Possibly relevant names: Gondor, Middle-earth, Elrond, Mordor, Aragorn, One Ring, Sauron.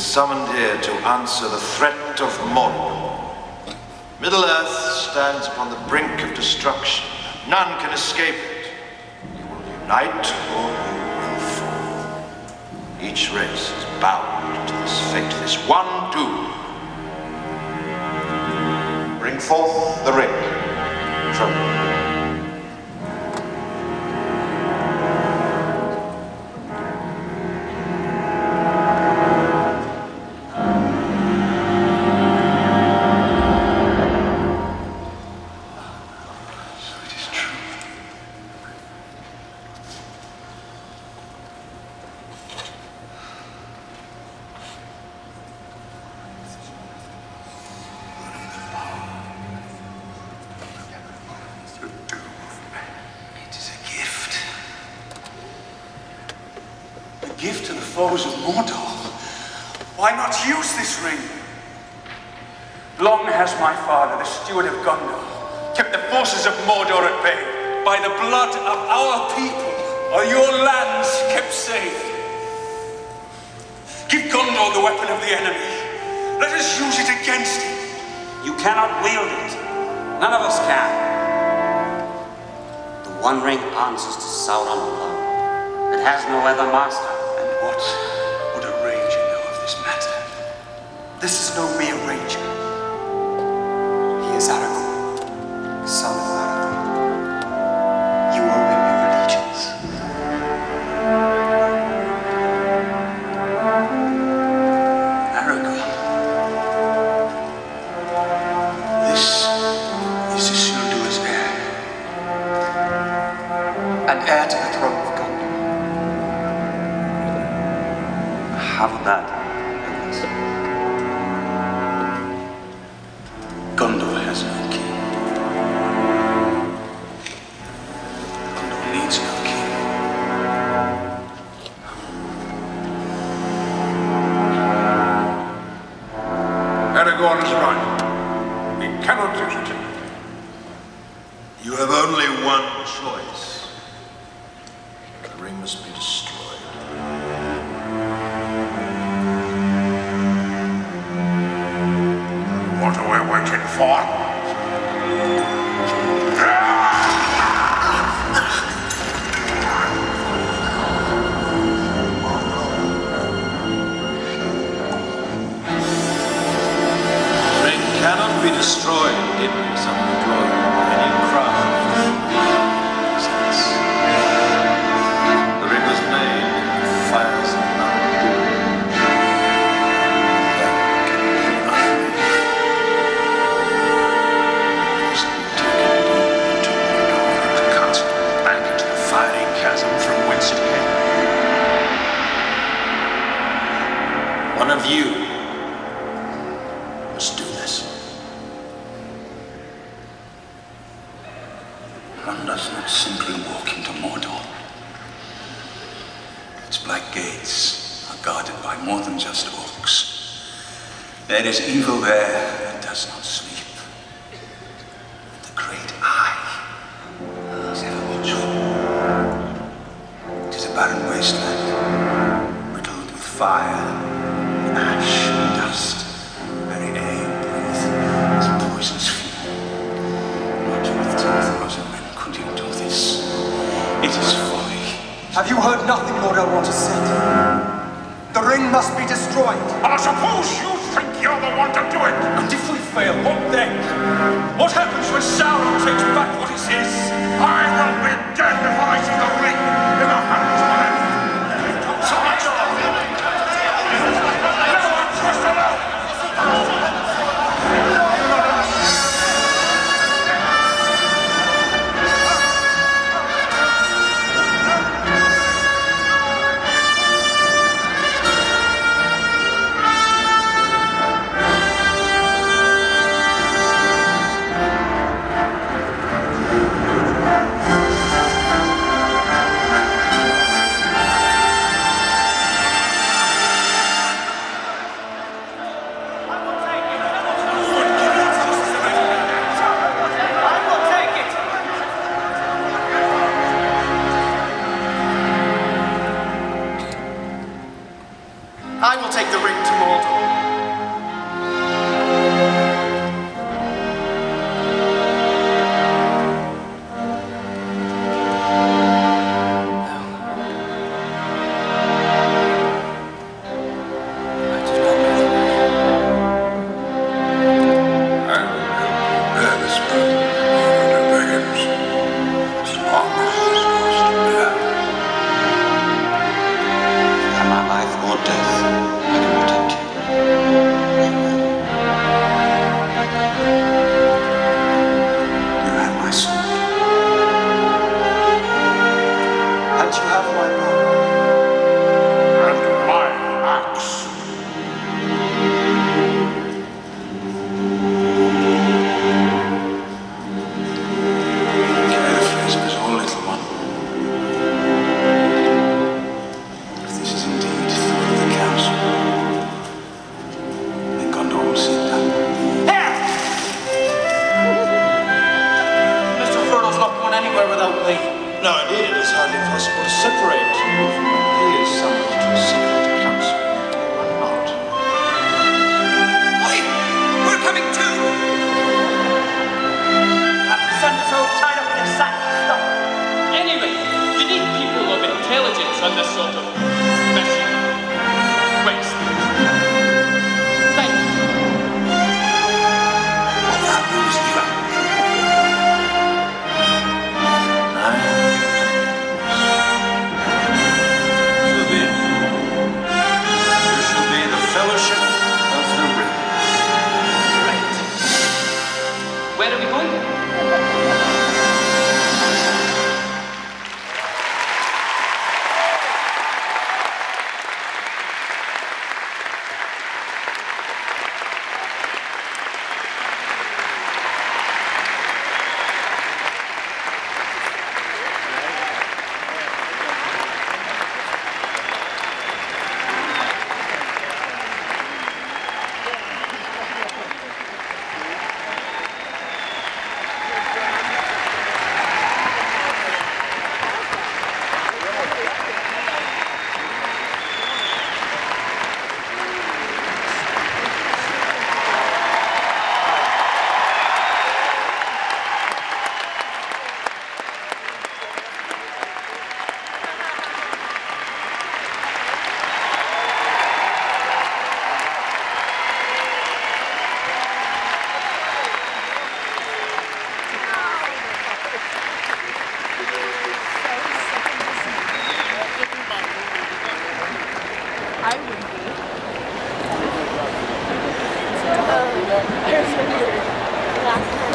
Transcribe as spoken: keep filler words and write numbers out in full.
summoned here to answer the threat of Mordor. Middle-earth stands upon the brink of destruction. None can escape it. You will unite or you will fall. Each race is bound to this fate, this one doom. Bring forth the ring. Tremble. Gift to the foes of Mordor. Why not use this ring? Long has my father, the steward of Gondor, kept the forces of Mordor at bay. By the blood of our people are your lands kept safe. Give Gondor the weapon of the enemy. Let us use it against him. You cannot wield it. None of us can. The One Ring answers to Sauron alone. It has no other master. And what would a ranger know of this matter? This is no mere ranger. He is Aragorn, son of Aragorn. You owe him your allegiance. Aragorn, this is Isildur's heir. An heir to the throne. Have that. Gondor has no king. Gondor needs no king. Aragorn is right. We cannot use it. You have only one choice. The ring must be destroyed. What are we waiting for? The ring cannot be destroyed, it is unemployed by any craft. The ring was made in the fires of night. One of you must do this. One does not simply walk into Mordor. Its black gates are guarded by more than just orcs. There is evil there that does not sleep. The great eye is ever watchful. It is a barren wasteland, riddled with fire. Ash and dust, very air you breathe, is poisonous fear. Not only the thoughts of men could endure this. It is folly. Have you heard nothing Lord Elrond has said? The ring must be destroyed. I suppose you think you're the one to do it. And if we fail, what then? What happens when Sauron takes back what is his? I will be dead before I see the ring in the hands of him. So much of the feeling. Without, like, nowadays it is hardly possible to separate you from a clear summit to a secret council. Why not? Wait! We're coming too! The sun is all tied up in their sacks and stuff. Anyway, you need people of intelligence on this sort of mission. Waste. Thank you. What happens to you? Last time.